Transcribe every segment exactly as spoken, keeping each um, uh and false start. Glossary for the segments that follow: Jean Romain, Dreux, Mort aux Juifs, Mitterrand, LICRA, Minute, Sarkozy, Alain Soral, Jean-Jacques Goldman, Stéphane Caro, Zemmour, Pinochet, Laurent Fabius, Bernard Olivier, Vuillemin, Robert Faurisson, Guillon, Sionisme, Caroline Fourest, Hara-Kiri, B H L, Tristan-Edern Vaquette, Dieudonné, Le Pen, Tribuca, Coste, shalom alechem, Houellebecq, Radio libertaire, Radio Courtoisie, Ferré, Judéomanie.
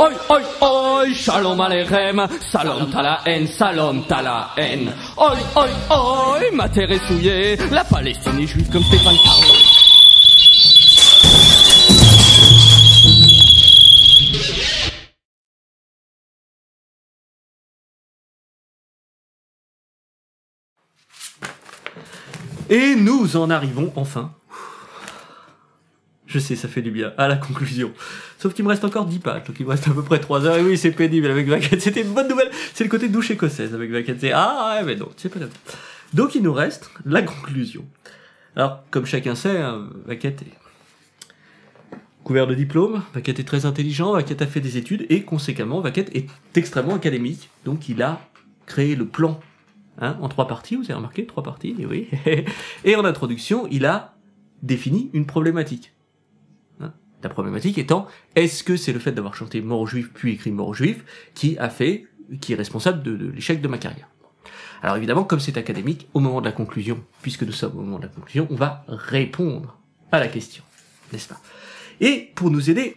Oi, oi, oi, shalom alechem, shalom à la haine, shalom à la haine. Oi, oi, oi, ma terre est souillée, la Palestine est juive comme Stéphane Caro. Et nous en arrivons enfin, je sais, ça fait du bien, à la conclusion. Sauf qu'il me reste encore dix pages, donc il me reste à peu près trois heures, et oui, c'est pénible avec Vaquette, c'était une bonne nouvelle, c'est le côté douche écossaise avec Vaquette, c'est ah, ouais, mais non, c'est pas la bonne. Donc il nous reste la conclusion. Alors, comme chacun sait, hein, Vaquette est couvert de diplômes, Vaquette est très intelligent, Vaquette a fait des études, et conséquemment, Vaquette est extrêmement académique, donc il a créé le plan. Hein, en trois parties, vous avez remarqué, trois parties, et oui. Et en introduction, il a défini une problématique. Hein, la problématique étant, est-ce que c'est le fait d'avoir chanté Mort aux Juifs puis écrit Mort aux Juifs qui a fait, qui est responsable de, de l'échec de ma carrière. Alors évidemment, comme c'est académique, au moment de la conclusion, puisque nous sommes au moment de la conclusion, on va répondre à la question, n'est-ce pas? Et pour nous aider,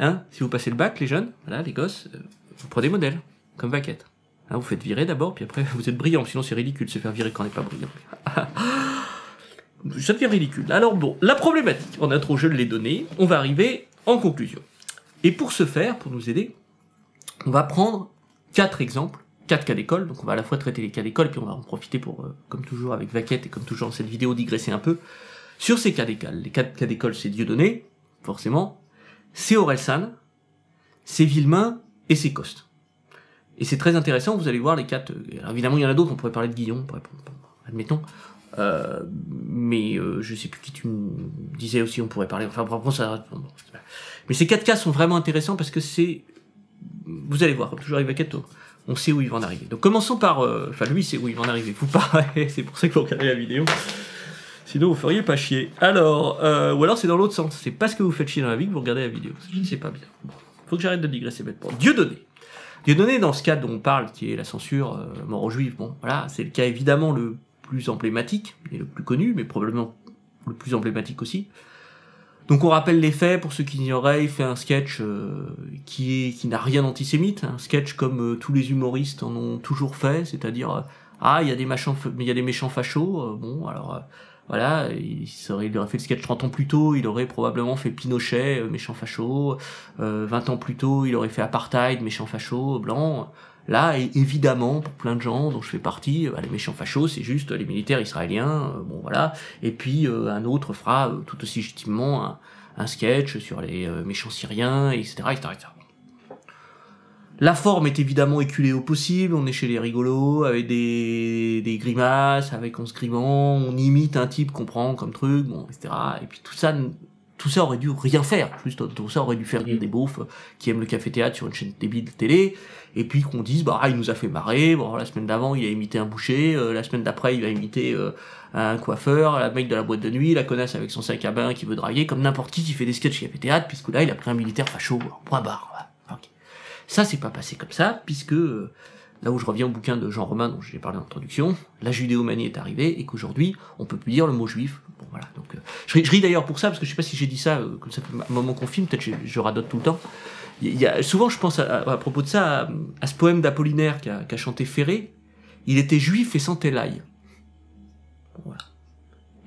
hein, si vous passez le bac, les jeunes, voilà, les gosses, euh, vous prenez modèle, comme Vaquette. Hein, vous faites virer d'abord, puis après vous êtes brillant, sinon c'est ridicule de se faire virer quand on n'est pas brillant. Ça devient ridicule. Alors bon, la problématique, en intro je l'ai donnée, on va arriver en conclusion. Et pour ce faire, pour nous aider, on va prendre quatre exemples, quatre cas d'école, donc on va à la fois traiter les cas d'école, puis on va en profiter pour, euh, comme toujours avec Vaquette et comme toujours dans cette vidéo, digresser un peu, sur ces cas d'école. Les quatre cas d'école, c'est Dieudonné, forcément, c'est Orelsan, c'est Vuillemin et c'est Coste. Et c'est très intéressant, vous allez voir les quatre... Alors évidemment, il y en a d'autres, on pourrait parler de Guillon, on pourrait... admettons. Euh, mais euh, je sais plus qui tu me disais aussi, on pourrait parler... Enfin, bon, ça... Bon, mais ces quatre cas sont vraiment intéressants parce que c'est... Vous allez voir, comme toujours avec Vaquette, on sait où ils vont en arriver. Donc commençons par... Euh... Enfin, lui, c'est où il va en arriver. Vous parlez, c'est pour ça que vous regardez la vidéo. Sinon, vous feriez pas chier. Alors, euh... ou alors c'est dans l'autre sens. C'est parce que vous faites chier dans la vie que vous regardez la vidéo. Je ne sais pas bien. Bon. Faut que j'arrête de digresser bêtement. Dieudonné. Dieudonné, dans ce cas dont on parle, qui est la censure, euh, mort aux juifs, bon, voilà, c'est le cas évidemment le plus emblématique, et le plus connu, mais probablement le plus emblématique aussi. Donc on rappelle les faits, pour ceux qui ignoraient, il fait un sketch euh, qui est qui n'a rien d'antisémite, un sketch comme euh, tous les humoristes en ont toujours fait, c'est-à-dire, euh, ah, il y a des méchants, il y a des méchants fachos, euh, bon, alors, euh, voilà, il, serait, il aurait fait le sketch trente ans plus tôt, il aurait probablement fait Pinochet, euh, méchant facho, euh, vingt ans plus tôt, il aurait fait Apartheid, méchant facho, blanc. Là, et évidemment, pour plein de gens dont je fais partie, euh, les méchants fachos, c'est juste les militaires israéliens, euh, bon voilà. Et puis, euh, un autre fera euh, tout aussi légitimement un, un sketch sur les euh, méchants syriens, et cetera, et cetera, et cetera. La forme est évidemment éculée au possible, on est chez les rigolos, avec des, des grimaces, avec en se grimant, on imite un type qu'on prend comme truc, bon, et cetera. Et puis tout ça, tout ça aurait dû rien faire, juste tout ça aurait dû faire des beaufs qui aiment le café-théâtre sur une chaîne débile télé, et puis qu'on dise, bah, ah, il nous a fait marrer, bon, la semaine d'avant, il a imité un boucher, euh, la semaine d'après, il va imiter euh, un coiffeur, la mec de la boîte de nuit, la connasse avec son sac à bain qui veut draguer, comme n'importe qui qui fait des sketchs café-théâtre, puisque là, il a pris un militaire facho, point barre. Ça, c'est pas passé comme ça, puisque, euh, là où je reviens au bouquin de Jean Romain, dont j'ai parlé en introduction, la Judéomanie est arrivée, et qu'aujourd'hui, on peut plus dire le mot juif. Bon, voilà, donc, euh, je, je ris d'ailleurs pour ça, parce que je sais pas si j'ai dit ça, euh, comme ça, au moment qu'on filme, peut-être je, je radote tout le temps. Il y a, souvent, je pense, à, à, à propos de ça, à, à ce poème d'Apollinaire qu'a qu'a chanté Ferré, il était juif et sentait l'ail. Bon, voilà.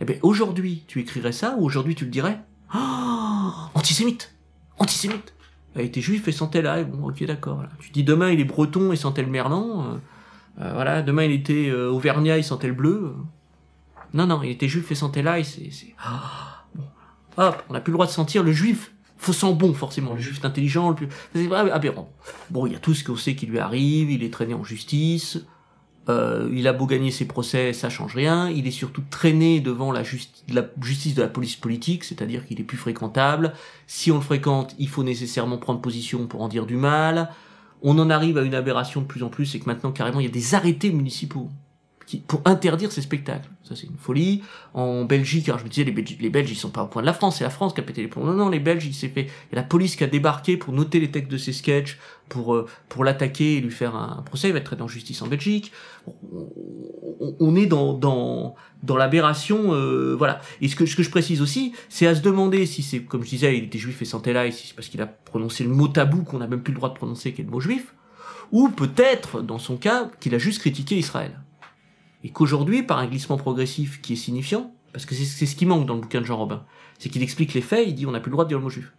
Eh ben, aujourd'hui, tu écrirais ça, ou aujourd'hui, tu le dirais? Oh, antisémite! Antisémite! A été juif et sentait l'ail, bon ok d'accord, voilà. Tu dis demain il est breton et sentait le merlan, euh, euh, voilà, demain il était euh, auvergnat et sentait le bleu, euh. non non, il était juif et sentait l'ail, c'est... Ah, bon. Hop, on n'a plus le droit de sentir le juif, faut sent bon forcément, le juif intelligent, le plus... c'est aberrant. Bon, il y a tout ce qu'on sait qui lui arrive, il est traîné en justice, euh, il a beau gagner ses procès, ça change rien, il est surtout traîné devant la, justi la justice de la police politique, c'est-à-dire qu'il est plus fréquentable, si on le fréquente, il faut nécessairement prendre position pour en dire du mal, on en arrive à une aberration de plus en plus, c'est que maintenant, carrément, il y a des arrêtés municipaux qui, pour interdire ces spectacles. Ça, c'est une folie. En Belgique, alors je me disais, les, Belgi les Belges, ils sont pas au point de la France, c'est la France qui a pété les plombs. Non, non, les Belges, il s'est fait... Il y a la police qui a débarqué pour noter les textes de ses sketchs, pour, euh, pour l'attaquer et lui faire un procès, il va être traité en justice en Belgique. On, on, on est dans, dans, dans l'aberration, euh, voilà. Et ce que, ce que je précise aussi, c'est à se demander si c'est, comme je disais, il était juif et sentait là, et si c'est parce qu'il a prononcé le mot tabou qu'on n'a même plus le droit de prononcer, qui est le mot juif, ou peut-être, dans son cas, qu'il a juste critiqué Israël. Et qu'aujourd'hui, par un glissement progressif qui est signifiant, parce que c'est ce qui manque dans le bouquin de Jean Romain, c'est qu'il explique les faits, il dit on n'a plus le droit de dire le mot juif.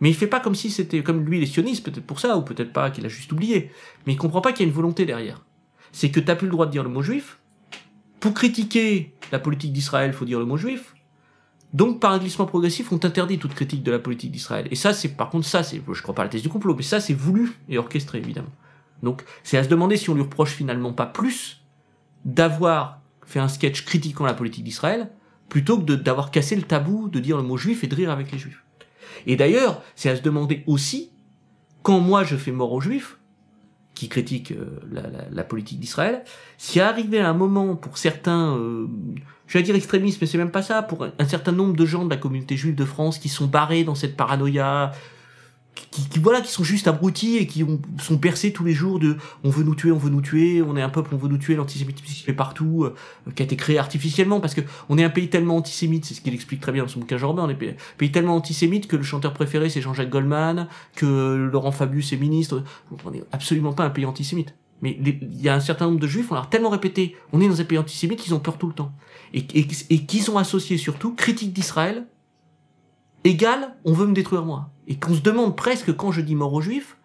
Mais il fait pas comme si c'était, comme lui, les sionistes, peut-être pour ça, ou peut-être pas, qu'il a juste oublié. Mais il comprend pas qu'il y a une volonté derrière. C'est que t'as plus le droit de dire le mot juif. Pour critiquer la politique d'Israël, faut dire le mot juif. Donc, par un glissement progressif, on t'interdit toute critique de la politique d'Israël. Et ça, c'est, par contre, ça, c'est, je crois pas à la thèse du complot, mais ça, c'est voulu et orchestré, évidemment. Donc, c'est à se demander si on lui reproche finalement pas plus d'avoir fait un sketch critiquant la politique d'Israël, plutôt que d'avoir cassé le tabou de dire le mot juif et de rire avec les juifs. Et d'ailleurs, c'est à se demander aussi, quand moi je fais Mort aux Juifs, qui critique euh, la, la, la politique d'Israël, s'il est arrivé à un moment pour certains, euh, je vais dire extrémistes, mais c'est même pas ça, pour un, un certain nombre de gens de la communauté juive de France qui sont barrés dans cette paranoïa, qui, qui voilà, qui sont juste abrutis et qui ont, sont bercés tous les jours de « on veut nous tuer, on veut nous tuer, on est un peuple, on veut nous tuer, l'antisémitisme est partout euh, », qui a été créé artificiellement, parce que on est un pays tellement antisémite, c'est ce qu'il explique très bien dans son bouquin Jean Romain, on est un pays tellement antisémite que le chanteur préféré c'est Jean-Jacques Goldman, que euh, Laurent Fabius est ministre, on n'est absolument pas un pays antisémite. Mais il y a un certain nombre de juifs, on leur a tellement répété « on est dans un pays antisémite » qu'ils ont peur tout le temps. Et, et, et qu'ils ont associé surtout « critique d'Israël » égale « on veut me détruire moi ». Et qu'on se demande presque, quand je dis mort aux juifs,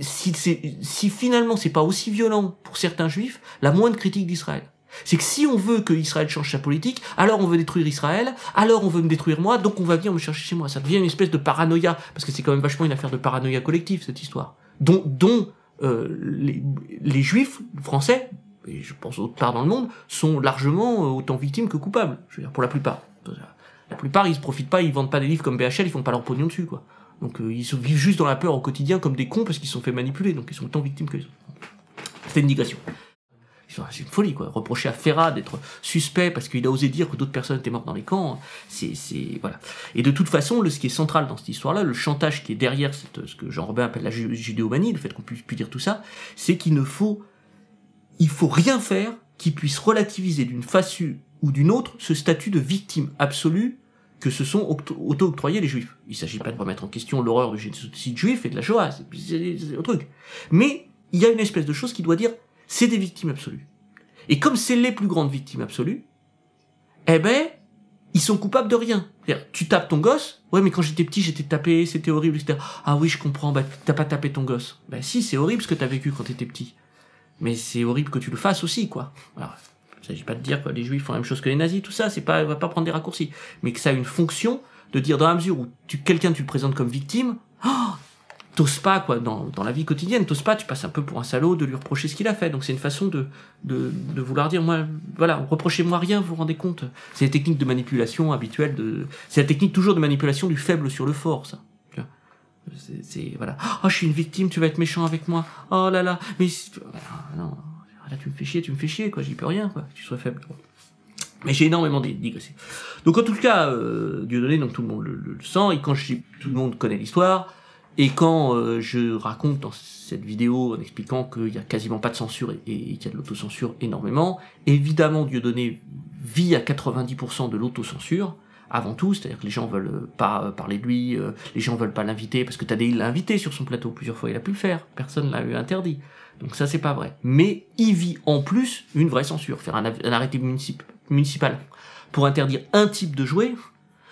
si, si finalement c'est pas aussi violent pour certains juifs, la moindre critique d'Israël. C'est que si on veut que Israël change sa politique, alors on veut détruire Israël, alors on veut me détruire moi, donc on va venir me chercher chez moi. Ça devient une espèce de paranoïa, parce que c'est quand même vachement une affaire de paranoïa collective, cette histoire, dont, dont euh, les, les juifs français, et je pense d'autres parts dans le monde, sont largement autant victimes que coupables, je veux dire, pour la plupart. La plupart, ils se profitent pas, ils vendent pas des livres comme B H L, ils font pas leur pognon dessus, quoi. Donc euh, ils vivent juste dans la peur au quotidien comme des cons parce qu'ils se sont fait manipuler, donc ils sont autant victimes que les autres. C'était une digression. C'est une folie, quoi. Reprocher à Ferré d'être suspect parce qu'il a osé dire que d'autres personnes étaient mortes dans les camps, c'est... c'est... voilà. Et de toute façon, le, ce qui est central dans cette histoire-là, le chantage qui est derrière cette, ce que Jean Romain appelle la judéomanie, le fait qu'on puisse plus dire tout ça, c'est qu'il ne faut... il faut rien faire qui puisse relativiser d'une façon ou d'une autre ce statut de victime absolue que se sont auto-octroyés les juifs. Il s'agit pas de remettre en question l'horreur du génocide juif et de la Shoah, c'est un truc. Mais il y a une espèce de chose qui doit dire c'est des victimes absolues. Et comme c'est les plus grandes victimes absolues, eh ben, ils sont coupables de rien. C'est-à-dire, tu tapes ton gosse, ouais, mais quand j'étais petit, j'étais tapé, c'était horrible, et cetera. Ah oui, je comprends, bah, t'as pas tapé ton gosse. Bah si, c'est horrible ce que t'as vécu quand t'étais petit. Mais c'est horrible que tu le fasses aussi, quoi. Alors, il ne s'agit pas de dire que les juifs font la même chose que les nazis, tout ça, c'est pas, on va pas prendre des raccourcis. Mais que ça a une fonction de dire, dans la mesure où tu, quelqu'un tu le présentes comme victime, oh, t'oses pas, quoi, dans, dans la vie quotidienne, t'oses pas, tu passes un peu pour un salaud de lui reprocher ce qu'il a fait. Donc c'est une façon de, de, de vouloir dire, moi, voilà, reprochez-moi rien, vous vous rendez compte. C'est la technique de manipulation habituelle, de, c'est la technique toujours de manipulation du faible sur le fort, ça. C'est, voilà. Oh, je suis une victime, tu vas être méchant avec moi. Oh là là, mais... Non, non. Là, tu me fais chier, tu me fais chier, quoi, j'y peux rien, quoi, que tu sois faible. Quoi. Mais j'ai énormément digressé. Donc, en tout cas, euh, Dieudonné, donc tout le monde le, le, le sent, et quand je dis tout le monde connaît l'histoire, et quand euh, je raconte dans cette vidéo en expliquant qu'il n'y a quasiment pas de censure et, et, et qu'il y a de l'autocensure énormément, évidemment, Dieudonné vit à quatre-vingt-dix pour cent de l'autocensure, avant tout, c'est-à-dire que les gens veulent pas parler de lui, euh, les gens veulent pas l'inviter, parce que Taddei l'a invité sur son plateau plusieurs fois, il a pu le faire, personne l'a eu interdit. Donc ça, c'est pas vrai. Mais il vit en plus une vraie censure, faire un, un arrêté municip municipal pour interdire un type de jouet,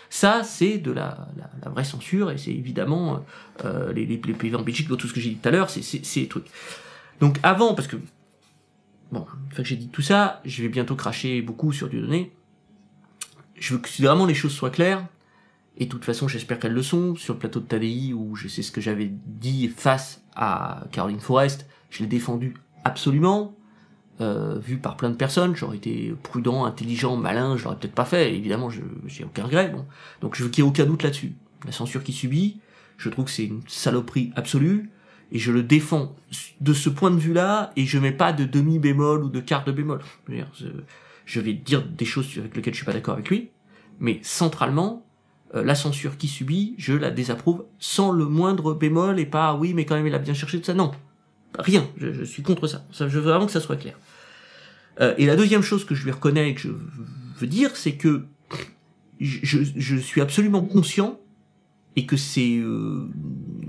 ça, c'est de la, la, la vraie censure, et c'est évidemment euh, les, les, les pays en Belgique, tout ce que j'ai dit tout à l'heure, c'est ces trucs. Donc avant, parce que, bon, une fois que j'ai dit tout ça, je vais bientôt cracher beaucoup sur Dieudonné. Je veux que vraiment les choses soient claires, et de toute façon j'espère qu'elles le sont, sur le plateau de Taddei, où je sais ce que j'avais dit face à Caroline Fourest, je l'ai défendu absolument, euh, vu par plein de personnes, j'aurais été prudent, intelligent, malin, je l'aurais peut-être pas fait, évidemment j'ai aucun regret, bon. Donc je veux qu'il n'y ait aucun doute là-dessus. La censure qu'il subit, je trouve que c'est une saloperie absolue, et je le défends de ce point de vue-là, et je mets pas de demi-bémol ou de quart de bémol. Je vais dire des choses avec lesquelles je suis pas d'accord avec lui, mais centralement, euh, la censure qu'il subit, je la désapprouve sans le moindre bémol, et pas « oui, mais quand même, il a bien cherché tout ça ». Non, rien, je, je suis contre ça. ça. Je veux vraiment que ça soit clair. Euh, et la deuxième chose que je lui reconnais et que je veux dire, c'est que je, je suis absolument conscient et que c'est euh,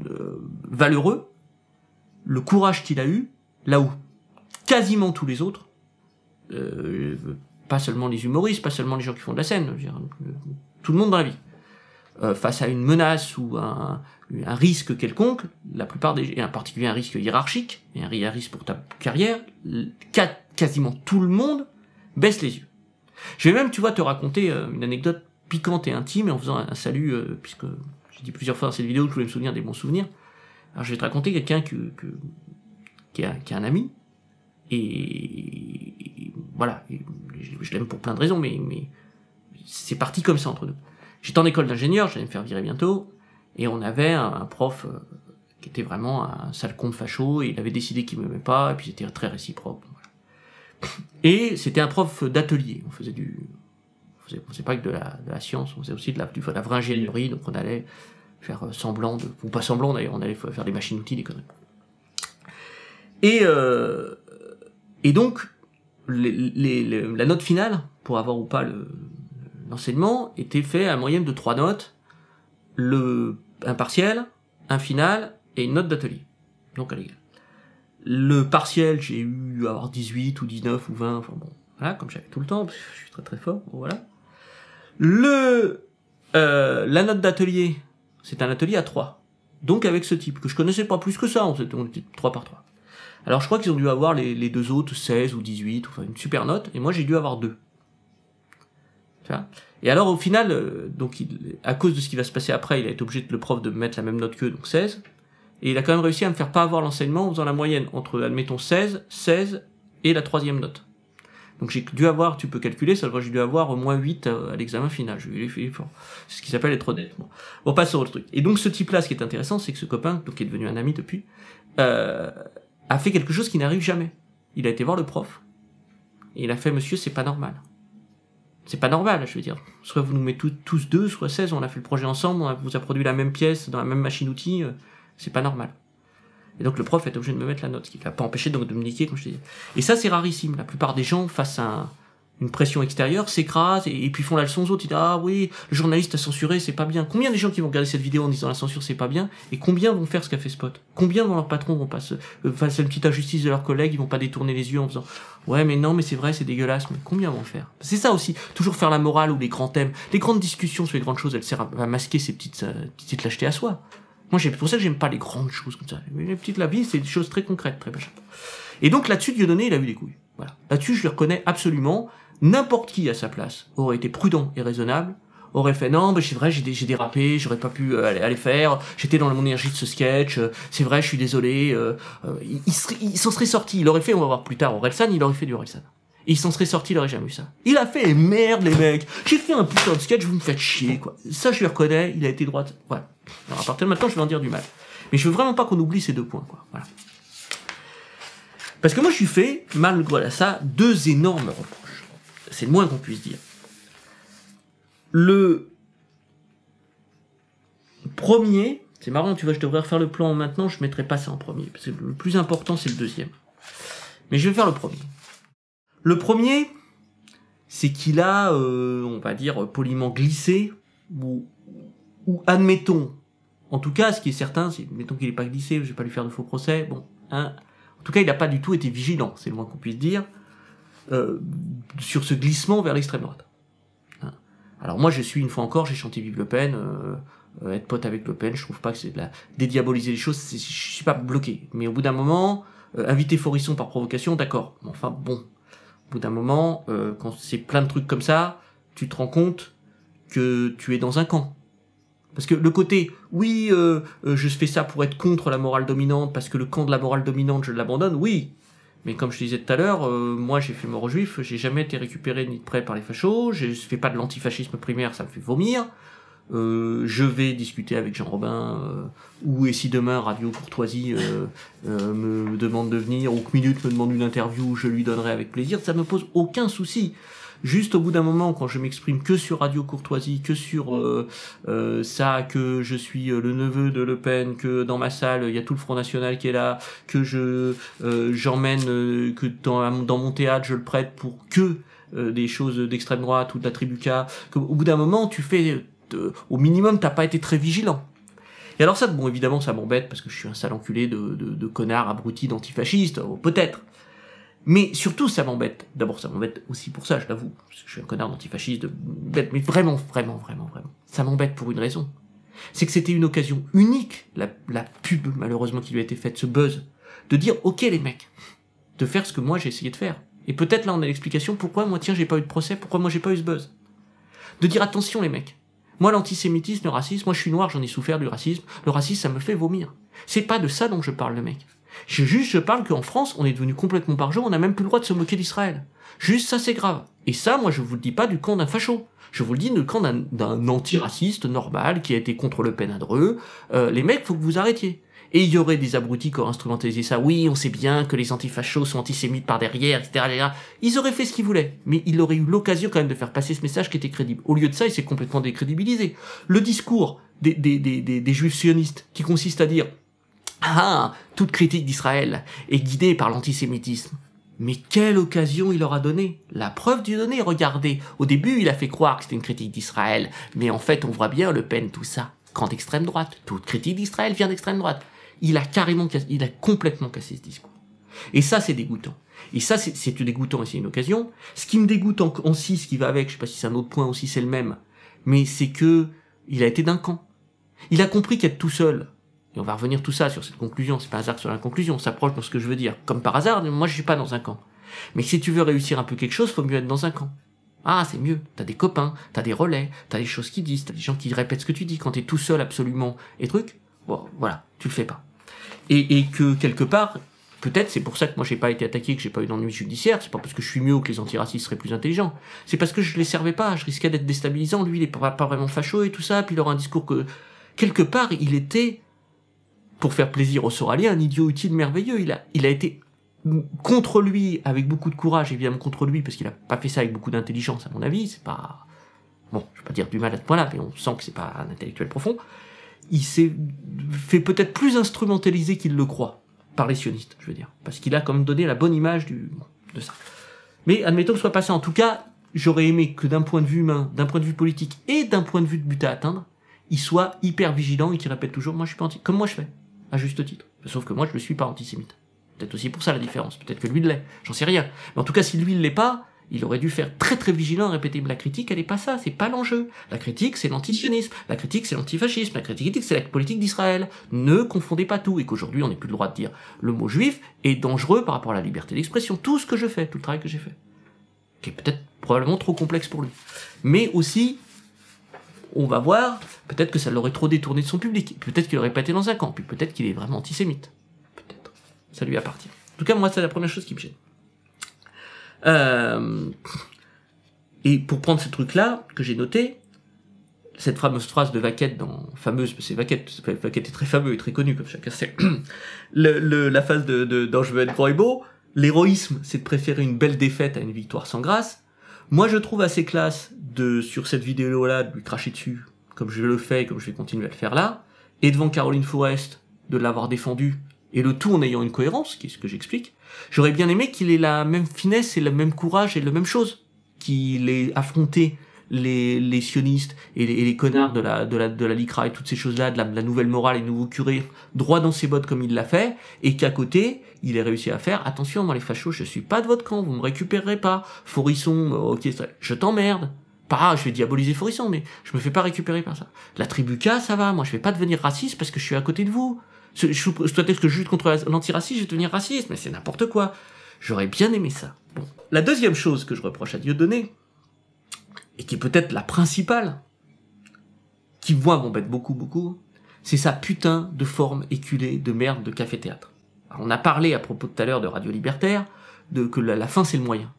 euh, valeureux le courage qu'il a eu, là où quasiment tous les autres, euh, pas seulement les humoristes, pas seulement les gens qui font de la scène, je veux dire, tout le monde dans la vie, euh, face à une menace ou un, un risque quelconque, la plupart des, et en particulier un risque hiérarchique, et un risque pour ta carrière, quasiment tout le monde baisse les yeux. Je vais même, tu vois, te raconter une anecdote piquante et intime, et en faisant un salut, euh, puisque j'ai dit plusieurs fois dans cette vidéo que je voulais me souvenir des bons souvenirs. Alors je vais te raconter quelqu'un que, que, qui, a, qui a un ami, et, et voilà, et, je, je l'aime pour plein de raisons, mais, mais c'est parti comme ça entre nous. J'étais en école d'ingénieur, j'allais me faire virer bientôt, et on avait un, un prof euh, qui était vraiment un sale con de facho, et il avait décidé qu'il ne m'aimait pas, et puis c'était très réciproque. Voilà. Et c'était un prof d'atelier, on faisait du... on faisait, on faisait pas que de la, de la science, on faisait aussi de la, de la vraie ingénierie, donc on allait... faire semblant, de, ou pas semblant d'ailleurs, on allait faire des machines-outils, des conneries. Et, euh, et donc, les, les, les, la note finale, pour avoir ou pas l'enseignement, le, était faite à moyenne de trois notes, le, un partiel, un final, et une note d'atelier. Donc à l'égal. Le partiel, j'ai eu à avoir dix-huit ou dix-neuf ou vingt, enfin bon, voilà, comme j'avais tout le temps, parce que je suis très très fort, bon, voilà. Le, euh, la note d'atelier, c'est un atelier à trois. Donc avec ce type, que je connaissais pas plus que ça, on était trois par trois. Alors je crois qu'ils ont dû avoir les, les deux autres, seize ou dix-huit, enfin une super note, et moi j'ai dû avoir deux. Et alors au final, donc il, à cause de ce qui va se passer après, il a été obligé, le prof, de mettre la même note qu'eux, donc seize, et il a quand même réussi à me faire pas avoir l'enseignement en faisant la moyenne entre, admettons, seize, seize, et la troisième note. Donc j'ai dû avoir, tu peux calculer, ça j'ai dû avoir au moins huit à, à l'examen final. C'est ce qui s'appelle être honnête. Bon, on passe sur autre truc. Et donc ce type-là, ce qui est intéressant, c'est que ce copain, donc, qui est devenu un ami depuis, euh, a fait quelque chose qui n'arrive jamais. Il a été voir le prof, et il a fait « Monsieur, c'est pas normal. » C'est pas normal, je veux dire. Soit vous nous mettez tous, tous deux, soit seize, on a fait le projet ensemble, on a, vous a produit la même pièce, dans la même machine-outil, euh, c'est pas normal. Et donc le prof est obligé de me mettre la note, ce qui ne va pas empêcher donc de me niquer, comme je te disais. Et ça, c'est rarissime. La plupart des gens, face à un, une pression extérieure, s'écrasent et, et puis font la leçon aux autres. Ils disent « Ah oui, le journaliste a censuré, c'est pas bien. » Combien des gens qui vont regarder cette vidéo en disant « La censure, c'est pas bien » et combien vont faire ce qu'a fait Spot? Combien vont leur patron vont pas se, euh, face à une petite injustice de leurs collègues, ils vont pas détourner les yeux en faisant « Ouais, mais non, mais c'est vrai, c'est dégueulasse. » Mais combien vont faire? C'est ça aussi. Toujours faire la morale ou les grands thèmes. Les grandes discussions sur les grandes choses, elles servent à, à masquer ces petites, euh, petites lâchetés à soi. Moi, c'est pour ça que j'aime pas les grandes choses comme ça. Les petites la vie, c'est des choses très concrètes, très machin. Et donc là-dessus, Dieudonné, il a eu les couilles. Voilà. Là-dessus, je le reconnais absolument. N'importe qui à sa place aurait été prudent et raisonnable, aurait fait non, mais c'est vrai, j'ai dérapé, j'aurais pas pu euh, aller, aller faire. J'étais dans mon énergie de ce sketch. Euh, c'est vrai, je suis désolé. Euh, euh, il, il, il s'en serait sorti. Il aurait fait, on va voir plus tard, Orelsan, il aurait fait du Orelsan. Et il s'en serait sorti, il aurait jamais eu ça. Il a fait, merde les mecs, j'ai fait un putain de sketch, vous me faites chier, quoi. Ça, je le reconnais, il a été droite. Voilà. Alors, à partir de maintenant, je vais en dire du mal. Mais je veux vraiment pas qu'on oublie ces deux points, quoi. Voilà. Parce que moi, je suis fait, malgré ça, deux énormes reproches. C'est le moins qu'on puisse dire. Le premier, c'est marrant, tu vois, je devrais refaire le plan maintenant, je mettrai pas ça en premier. Parce que le plus important, c'est le deuxième. Mais je vais faire le premier. Le premier, c'est qu'il a, euh, on va dire, poliment glissé, ou, ou admettons, en tout cas, ce qui est certain, c'est, admettons qu'il n'est pas glissé, je vais pas lui faire de faux procès, bon, hein, en tout cas, il n'a pas du tout été vigilant, c'est le moins qu'on puisse dire, euh, sur ce glissement vers l'extrême droite. Hein. Alors moi, je suis, une fois encore, j'ai chanté Vive Le Pen, euh, euh, être pote avec Le Pen, je trouve pas que c'est de la dédiaboliser les choses, je suis pas bloqué, mais au bout d'un moment, euh, inviter Faurisson par provocation, d'accord, enfin, bon. Au bout d'un moment, euh, quand c'est plein de trucs comme ça, tu te rends compte que tu es dans un camp. Parce que le côté, oui, euh, euh, je fais ça pour être contre la morale dominante, parce que le camp de la morale dominante, je l'abandonne, oui. Mais comme je te disais tout à l'heure, euh, moi j'ai fait Mort aux Juifs, j'ai jamais été récupéré ni de près par les fachos, je fais pas de l'antifascisme primaire, ça me fait vomir. euh, je vais discuter avec Jean Romain, euh, ou et si demain Radio Courtoisie euh, euh, me demande de venir, ou que Minute me demande une interview, je lui donnerai avec plaisir, ça me pose aucun souci. Juste au bout d'un moment, quand je m'exprime que sur Radio Courtoisie, que sur euh, euh, ça, que je suis le neveu de Le Pen, que dans ma salle il y a tout le Front National qui est là, que je euh, j'emmène, euh, que dans, dans mon théâtre je le prête pour que euh, des choses d'extrême droite ou de la Tribuca, que, au bout d'un moment tu fais, euh, au minimum t'as pas été très vigilant. Et alors ça, bon évidemment ça m'embête parce que je suis un sale enculé de, de, de connard abruti d'antifasciste, peut-être. Mais surtout, ça m'embête. D'abord, ça m'embête aussi pour ça, je l'avoue. Je suis un connard d'antifasciste, bête, mais vraiment, vraiment, vraiment, vraiment. Ça m'embête pour une raison. C'est que c'était une occasion unique, la, la pub, malheureusement, qui lui a été faite, ce buzz, de dire, ok, les mecs, de faire ce que moi j'ai essayé de faire. Et peut-être là, on a l'explication, pourquoi moi, tiens, j'ai pas eu de procès, pourquoi moi j'ai pas eu ce buzz. De dire, attention, les mecs. Moi, l'antisémitisme, le racisme, moi je suis noir, j'en ai souffert du racisme. Le racisme, ça me fait vomir. C'est pas de ça dont je parle, le mec. Je, juste, je parle qu'en France, on est devenu complètement par jour, on n'a même plus le droit de se moquer d'Israël. Juste, ça, c'est grave. Et ça, moi, je vous le dis pas du camp d'un facho. Je vous le dis du camp d'un antiraciste normal qui a été contre Le Pen adreux. Euh, les mecs, faut que vous arrêtiez. Et il y aurait des abrutis qui auraient instrumentalisé ça. Oui, on sait bien que les antifachos sont antisémites par derrière, et cetera, et cetera Ils auraient fait ce qu'ils voulaient, mais il aurait eu l'occasion quand même de faire passer ce message qui était crédible. Au lieu de ça, il s'est complètement décrédibilisé. Le discours des, des, des, des, des juifs sionistes qui consiste à dire ah, toute critique d'Israël est guidée par l'antisémitisme. Mais quelle occasion il leur a donné? La preuve du donné, regardez. Au début, il a fait croire que c'était une critique d'Israël, mais en fait, on voit bien Le Pen, tout ça. Quand d'extrême droite, toute critique d'Israël vient d'extrême droite. Il a carrément, il a complètement cassé ce discours. Et ça, c'est dégoûtant. Et ça, c'est dégoûtant et c'est une occasion. Ce qui me dégoûte en, en si, ce qui va avec, je sais pas si c'est un autre point ou si c'est le même, mais c'est que il a été d'un camp. Il a compris qu'être tout seul, et on va revenir tout ça sur cette conclusion, c'est pas un hasard sur la conclusion, on s'approche de ce que je veux dire. Comme par hasard, moi je suis pas dans un camp. Mais si tu veux réussir un peu quelque chose, faut mieux être dans un camp. Ah, c'est mieux, t'as des copains, t'as des relais, t'as des choses qui disent, t'as des gens qui répètent ce que tu dis quand t'es tout seul absolument, et truc, bon, voilà, tu le fais pas. Et, et que quelque part, peut-être c'est pour ça que moi j'ai pas été attaqué, que j'ai pas eu d'ennui judiciaire, c'est pas parce que je suis mieux ou que les antiracistes seraient plus intelligents, c'est parce que je les servais pas, je risquais d'être déstabilisant, lui il est pas, pas vraiment facho et tout ça, puis il aura un discours que... Quelque part, il était, pour faire plaisir aux Soraliens, un idiot utile merveilleux, il a, il a été contre lui, avec beaucoup de courage, évidemment contre lui, parce qu'il a pas fait ça avec beaucoup d'intelligence à mon avis, c'est pas... Bon, je vais pas dire du mal à ce point-là, mais on sent que c'est pas un intellectuel profond. Il s'est fait peut-être plus instrumentaliser qu'il le croit, par les sionistes, je veux dire. Parce qu'il a quand même donné la bonne image du, bon, de ça. Mais admettons que ce soit pas ça. En tout cas, j'aurais aimé que d'un point de vue humain, d'un point de vue politique et d'un point de vue de but à atteindre, il soit hyper vigilant et qu'il répète toujours « moi je suis pas anti... » comme moi je fais, à juste titre. Sauf que moi je ne suis pas antisémite. Peut-être aussi pour ça la différence, peut-être que lui l'est, j'en sais rien. Mais en tout cas, si lui il l'est pas, il aurait dû faire très très vigilant à répéter, mais la critique, elle est pas ça, c'est pas l'enjeu. La critique, c'est l'antisionisme, la critique, c'est l'antifascisme, la critique, c'est la politique d'Israël. Ne confondez pas tout, et qu'aujourd'hui, on n'est plus le droit de dire le mot juif est dangereux par rapport à la liberté d'expression. Tout ce que je fais, tout le travail que j'ai fait, qui est peut-être probablement trop complexe pour lui. Mais aussi, on va voir, peut-être que ça l'aurait trop détourné de son public, peut-être qu'il l'aurait pas été dans un camp, puis peut-être qu'il est vraiment antisémite. Peut-être. Ça lui appartient. En tout cas, moi, c'est la première chose qui me gêne. Euh, et pour prendre ce truc-là, que j'ai noté, cette fameuse phrase de Vaquette, dans, fameuse, c'est Vaquette, Vaquette est très fameux et très connu, comme chacun sait, le, le, la phrase de, de, dans Je veux être grand et beau, l'héroïsme, c'est de préférer une belle défaite à une victoire sans grâce. Moi, je trouve assez classe de, sur cette vidéo-là, de lui cracher dessus, comme je le fais, comme je vais continuer à le faire là, et devant Caroline Fourest, de l'avoir défendu, et le tout en ayant une cohérence, qui est ce que j'explique. J'aurais bien aimé qu'il ait la même finesse et le même courage et la même chose, qu'il ait affronté les, les sionistes et les, et les connards de la, de la, de la LICRA et toutes ces choses-là, de la, de la nouvelle morale et nouveaux curés, droit dans ses bottes comme il l'a fait, et qu'à côté, il ait réussi à faire, attention, moi les fachos, je suis pas de votre camp, vous me récupérerez pas, Faurisson, ok, je t'emmerde. Pas, je vais diaboliser Faurisson, mais je me fais pas récupérer par ça. La Tribuca, ça va, moi je vais pas devenir raciste parce que je suis à côté de vous. Je, je, peut-être que je lutte contre l'antiracisme, je vais devenir raciste, mais c'est n'importe quoi. J'aurais bien aimé ça. Bon. La deuxième chose que je reproche à Dieudonné, et qui est peut-être la principale, qui moi m'embête beaucoup, beaucoup, c'est sa putain de forme éculée de merde de café-théâtre. On a parlé à propos tout à l'heure de Radio Libertaire, de que la, la fin c'est le moyen.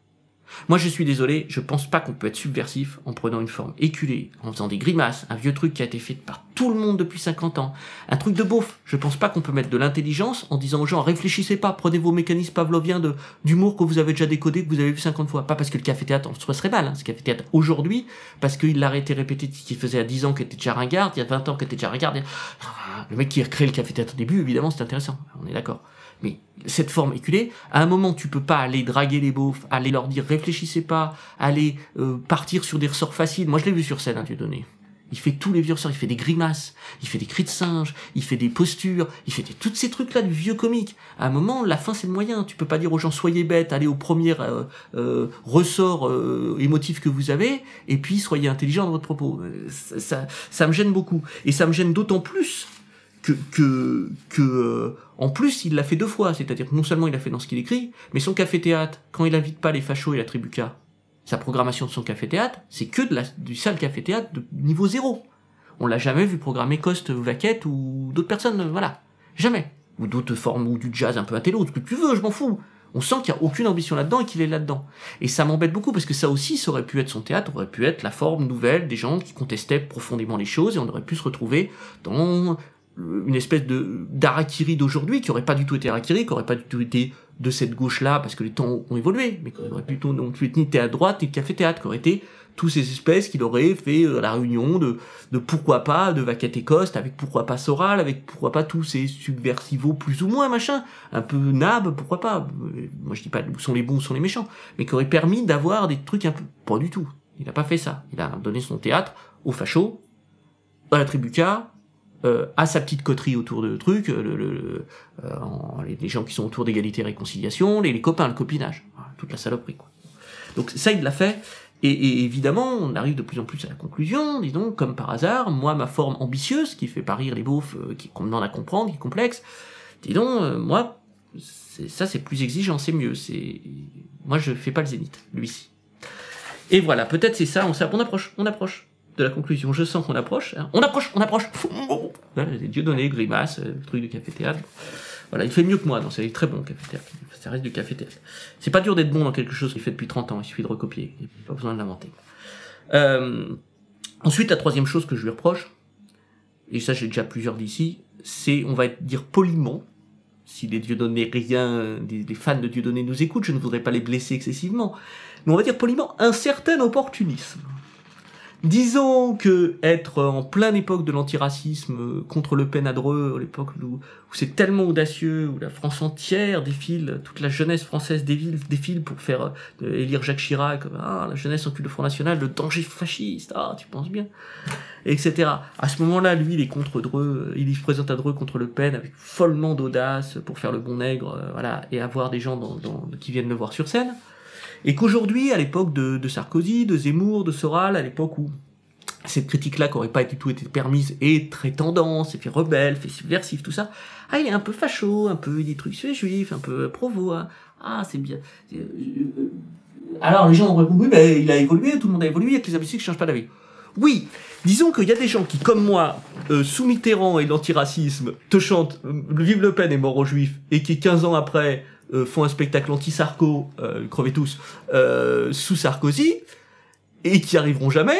Moi, je suis désolé, je pense pas qu'on peut être subversif en prenant une forme éculée, en faisant des grimaces, un vieux truc qui a été fait par tout le monde depuis cinquante ans, un truc de beauf. Je pense pas qu'on peut mettre de l'intelligence en disant aux gens, réfléchissez pas, prenez vos mécanismes pavloviens de, d'humour que vous avez déjà décodé, que vous avez vu cinquante fois. Pas parce que le café théâtre, on se serait mal, hein, ce café théâtre aujourd'hui, parce qu'il l'a été répété, qu'il faisait à dix ans qu'il était déjà ringard, il y a vingt ans qu'il était déjà ringard. Et... Le mec qui a créé le café théâtre au début, évidemment, c'est intéressant. On est d'accord. Mais cette forme éculée, à un moment, tu peux pas aller draguer les beaufs, aller leur dire réfléchissez pas, aller euh, partir sur des ressorts faciles. Moi, je l'ai vu sur scène, hein, Dieudonné. Il fait tous les vieux ressorts, il fait des grimaces, il fait des cris de singe, il fait des postures, il fait des, tous ces trucs-là du vieux comique. À un moment, la fin, c'est le moyen. Tu peux pas dire aux gens soyez bêtes, allez au premier euh, euh, ressort euh, émotif que vous avez, et puis soyez intelligent dans votre propos. Ça, ça, ça me gêne beaucoup. Et ça me gêne d'autant plus que, que, que euh, en plus, il l'a fait deux fois. C'est-à-dire que non seulement il l'a fait dans ce qu'il écrit, mais son café-théâtre, quand il invite pas les fachos et la tribuca, sa programmation de son café-théâtre, c'est que de la, du sale café-théâtre de niveau zéro. On l'a jamais vu programmer Coste ou Vaquette ou d'autres personnes, voilà. Jamais. Ou d'autres formes, ou du jazz un peu intello, ce que tu veux, je m'en fous. On sent qu'il n'y a aucune ambition là-dedans et qu'il est là-dedans. Et ça m'embête beaucoup parce que ça aussi, ça aurait pu être son théâtre, aurait pu être la forme nouvelle des gens qui contestaient profondément les choses et on aurait pu se retrouver dans une espèce de d'Hara-Kiri d'aujourd'hui qui aurait pas du tout été Hara-Kiri, qui aurait pas du tout été de cette gauche-là, parce que les temps ont évolué, mais qu'on aurait plutôt non plus été ni à droite ni café-théâtre, qui aurait été tous ces espèces qu'il aurait fait à la réunion de, de pourquoi pas, de Vaquette et Coste, avec pourquoi pas Soral, avec pourquoi pas tous ces subversivos plus ou moins, machin, un peu nab, pourquoi pas, moi je dis pas où sont les bons, où sont les méchants, mais qui aurait permis d'avoir des trucs un peu, pas du tout, il a pas fait ça, il a donné son théâtre aux fachos, à la tribuca, Euh, à sa petite coterie autour de trucs, le, le, le, euh, les, les gens qui sont autour d'égalité et réconciliation, les, les copains, le copinage, voilà, toute la saloperie, quoi. Donc ça, il l'a fait, et, et évidemment, on arrive de plus en plus à la conclusion, dis donc, comme par hasard, moi, ma forme ambitieuse, qui fait pas rire les beaufs, euh, qui qu'on me demande à comprendre, qui est complexe, dis donc, euh, moi, ça, c'est plus exigeant, c'est mieux, c'est... Moi, je fais pas le zénith, lui-ci. Et voilà, peut-être c'est ça, on, on approche, on approche. De la conclusion, je sens qu'on approche, hein. on approche, on approche, voilà, Dieudonné, grimace, euh, truc de café-théâtre, voilà, il fait mieux que moi, non, c'est très bon, café-théâtre, ça reste du café-théâtre, c'est pas dur d'être bon dans quelque chose qu'il fait depuis trente ans, il suffit de recopier, il n'y a pas besoin de l'inventer. Euh, ensuite, la troisième chose que je lui reproche, et ça j'ai déjà plusieurs d'ici, c'est, on va dire poliment, si les Dieudonné rien, des, des fans de Dieudonné nous écoutent, je ne voudrais pas les blesser excessivement, mais on va dire poliment, un certain opportunisme. Disons que être en pleine époque de l'antiracisme contre Le Pen adreux, l'époque où, où c'est tellement audacieux, où la France entière défile, toute la jeunesse française défile, défile pour faire euh, élire Jacques Chirac, ah, la jeunesse encule le Front National, le danger fasciste, ah, tu penses bien, et cetera. À ce moment-là, lui, il est contre Dreux, il y présente à Dreux contre Le Pen avec follement d'audace pour faire le bon nègre, euh, voilà, et avoir des gens dans, dans, qui viennent le voir sur scène. Et qu'aujourd'hui, à l'époque de, de Sarkozy, de Zemmour, de Soral, à l'époque où cette critique-là qui n'aurait pas du tout été permise est très tendance, est fait rebelle, fait subversif, tout ça, ah, il est un peu facho, un peu, il dit truc sur les juifs, un peu provo, hein. Ah, c'est bien. Alors les gens ont répondu, mais il a évolué, tout le monde a évolué, il y a que les habitudes qui ne changent pas d'avis. Oui, disons qu'il y a des gens qui, comme moi, euh, sous Mitterrand et l'antiracisme, te chantent euh, « Vive Le Pen et mort aux Juifs », et qui, quinze ans après, Euh, font un spectacle anti-Sarko, euh, crevez tous, euh, sous Sarkozy, et qui arriveront jamais,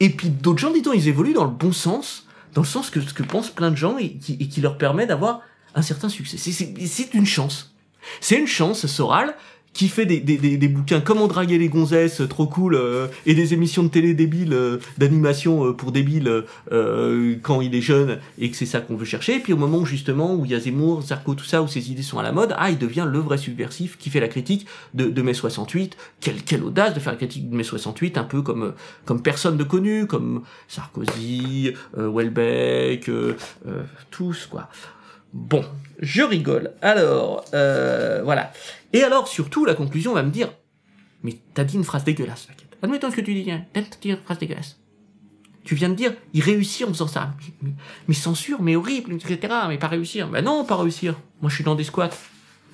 et puis d'autres gens, dit-on, ils évoluent dans le bon sens, dans le sens que ce que pensent plein de gens, et qui, et qui leur permet d'avoir un certain succès. C'est une chance. C'est une chance, Soral, qui fait des, des, des, des bouquins « Comment draguer les gonzesses », trop cool, euh, et des émissions de télé débiles, euh, d'animation euh, pour débiles, euh, quand il est jeune, et que c'est ça qu'on veut chercher. Et puis au moment où, justement, où il y a Zemmour, Sarko, tout ça, où ces idées sont à la mode, ah, il devient le vrai subversif qui fait la critique de, de mai soixante-huit. Quelle, quelle audace de faire la critique de mai soixante-huit, un peu comme, comme personne de connu, comme Sarkozy, euh, Houellebecq, euh, euh, tous, quoi. Bon, je rigole. Alors, euh, voilà. Et alors, surtout, la conclusion va me dire « Mais t'as dit une phrase dégueulasse, Vaquette. Admettons ce que tu dis, t'as dit une phrase dégueulasse. Tu viens de dire « Il réussit en faisant ça. » Mais, mais censure, mais horrible, et cetera. Mais pas réussir. Ben non, pas réussir. Moi, je suis dans des squats.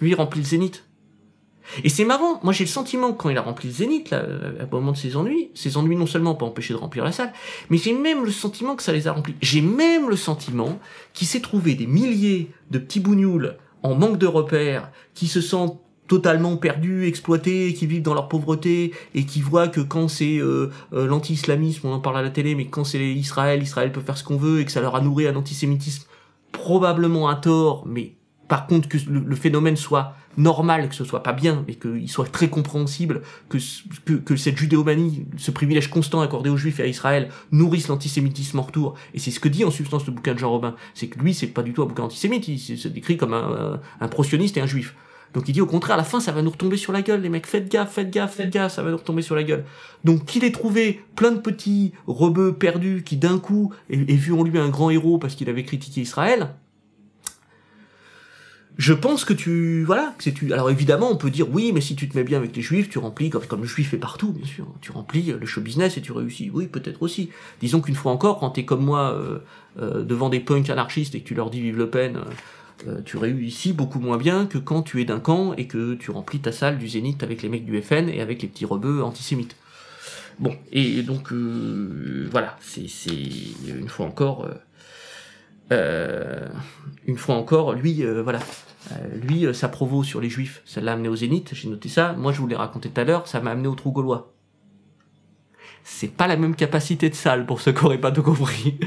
Lui, il remplit le zénith. Et c'est marrant. Moi, j'ai le sentiment que quand il a rempli le zénith, là, au moment de ses ennuis, ses ennuis non seulement n'ont pas empêché de remplir la salle, mais j'ai même le sentiment que ça les a remplis. J'ai même le sentiment qu'il s'est trouvé des milliers de petits bougnoules en manque de repères, qui se sentent totalement perdus, exploités, qui vivent dans leur pauvreté et qui voient que quand c'est euh, euh, l'anti-islamisme, on en parle à la télé, mais quand c'est Israël, Israël peut faire ce qu'on veut et que ça leur a nourri un antisémitisme probablement à tort, mais par contre que le, le phénomène soit normal, que ce soit pas bien, mais qu'il soit très compréhensible, que, que, que cette judéomanie, ce privilège constant accordé aux Juifs et à Israël, nourrisse l'antisémitisme en retour. Et c'est ce que dit en substance le bouquin de Jean Romain, c'est que lui, c'est pas du tout un bouquin antisémite, il se décrit comme un, un pro-sioniste et un Juif. Donc il dit au contraire, à la fin, ça va nous retomber sur la gueule, les mecs, faites gaffe, faites gaffe, faites gaffe, ça va nous retomber sur la gueule. Donc qu'il ait trouvé plein de petits rebeux perdus qui d'un coup aient vu en lui un grand héros parce qu'il avait critiqué Israël, je pense que tu... Voilà. Que tu, alors évidemment, on peut dire, oui, mais si tu te mets bien avec les Juifs, tu remplis, comme, comme le Juif est partout, bien sûr, tu remplis le show business et tu réussis. Oui, peut-être aussi. Disons qu'une fois encore, quand t'es comme moi, euh, euh, devant des punks anarchistes et que tu leur dis vive Le Pen... Euh, Euh, tu réussis beaucoup moins bien que quand tu es d'un camp et que tu remplis ta salle du Zénith avec les mecs du F N et avec les petits rebeux antisémites. Bon, et donc, euh, voilà, c'est une fois encore... Euh, euh, une fois encore, lui, euh, voilà, euh, lui, euh, ça provo sur les Juifs, ça l'a amené au Zénith, j'ai noté ça, moi je vous l'ai raconté tout à l'heure, ça m'a amené au trou gaulois. C'est pas la même capacité de salle pour ceux qui n'auraient pas tout compris.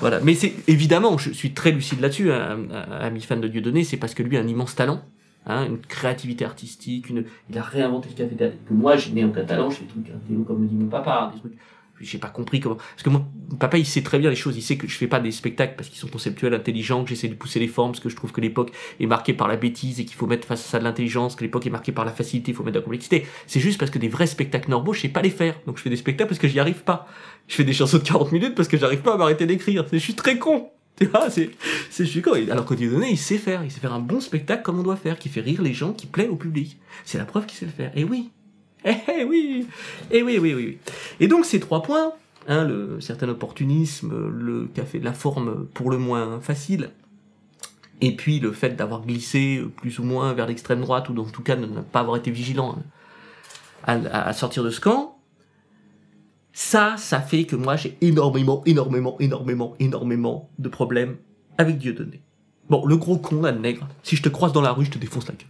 Voilà. Mais c'est évidemment, je suis très lucide là-dessus, hein, ami fan de Dieudonné, c'est parce que lui a un immense talent, hein, une créativité artistique, une... il a réinventé le café d'Ali. Moi, j'ai né en catalan, je fais des trucs hein, comme le dit mon papa, des trucs. J'ai pas compris comment. Parce que mon papa, il sait très bien les choses, il sait que je fais pas des spectacles parce qu'ils sont conceptuels, intelligents, que j'essaie de pousser les formes, parce que je trouve que l'époque est marquée par la bêtise et qu'il faut mettre face à ça de l'intelligence, que l'époque est marquée par la facilité, il faut mettre de la complexité. C'est juste parce que des vrais spectacles normaux, je sais pas les faire. Donc je fais des spectacles parce que j'y arrive pas. Je fais des chansons de quarante minutes parce que j'arrive pas à m'arrêter d'écrire. Je suis très con. Tu vois, c'est, c'est, je suis con. Alors qu'au Dieudonné, il sait faire. Il sait faire un bon spectacle comme on doit faire, qui fait rire les gens, qui plaît au public. C'est la preuve qu'il sait le faire. Et oui. Eh, eh oui, eh oui, oui, oui, oui. Et donc ces trois points, hein, le certain opportunisme, le café de la forme pour le moins facile, et puis le fait d'avoir glissé plus ou moins vers l'extrême droite, ou en tout cas de ne pas avoir été vigilant à, à, à sortir de ce camp, ça, ça fait que moi j'ai énormément, énormément, énormément, énormément de problèmes avec Dieudonné. Bon, le gros con là, le nègre, si je te croise dans la rue, je te défonce la gueule.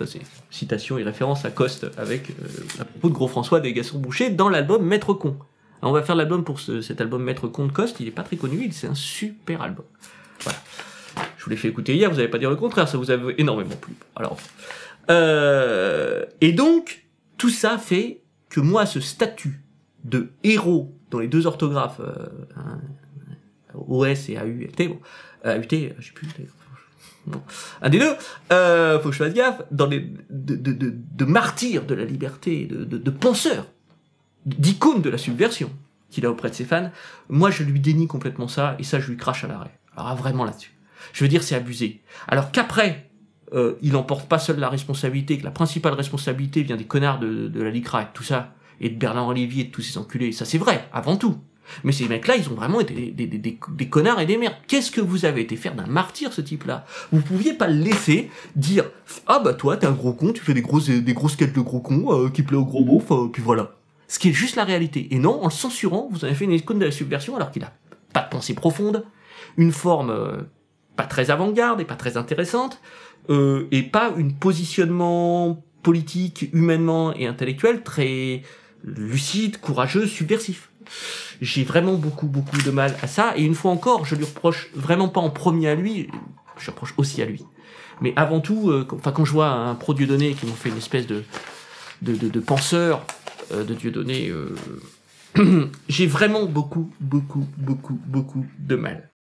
Ça, c'est citation et référence à Coste avec, euh, à propos de Gros François des Gaston Boucher dans l'album Maître Con. Alors on va faire l'album pour ce, cet album Maître Con de Coste, il est pas très connu, c'est un super album. Voilà. Je vous l'ai fait écouter hier, vous n'allez pas dire le contraire, ça vous a énormément plu. Alors, euh, et donc, tout ça fait que moi, ce statut de héros dans les deux orthographes, euh, hein, O S et A U T, bon, A U T, je sais plus, bon. Un des deux, euh, faut que je fasse gaffe, dans les, de, de, de, de martyrs de la liberté, de, de, de penseurs, d'icônes de la subversion qu'il a auprès de ses fans, moi je lui dénie complètement ça, et ça je lui crache à l'arrêt. Alors ah, vraiment là-dessus. Je veux dire, c'est abusé. Alors qu'après, euh, il n'emporte pas seul la responsabilité, que la principale responsabilité vient des connards de, de la LICRA et de tout ça, et de Bernard Olivier et de tous ces enculés, ça c'est vrai, avant tout. Mais ces mecs-là, ils ont vraiment été des, des, des, des, des connards et des merdes. Qu'est-ce que vous avez été faire d'un martyr, ce type-là? Vous pouviez pas le laisser dire « Ah bah toi, t'es un gros con, tu fais des grosses, des grosses quêtes de gros con euh, qui plaît aux gros beaufs, euh, puis voilà. » Ce qui est juste la réalité. Et non, en le censurant, vous avez fait une icône de la subversion alors qu'il a pas de pensée profonde, une forme euh, pas très avant-garde et pas très intéressante, euh, et pas un positionnement politique, humainement et intellectuel très lucide, courageux, subversif. J'ai vraiment beaucoup, beaucoup de mal à ça, et une fois encore, je lui reproche vraiment pas en premier à lui, je reproche aussi à lui. Mais avant tout, euh, quand, enfin, quand je vois un pro Dieudonné qui m'ont fait une espèce de, de, de, de penseur euh, de Dieudonné, euh, j'ai vraiment beaucoup, beaucoup, beaucoup, beaucoup de mal.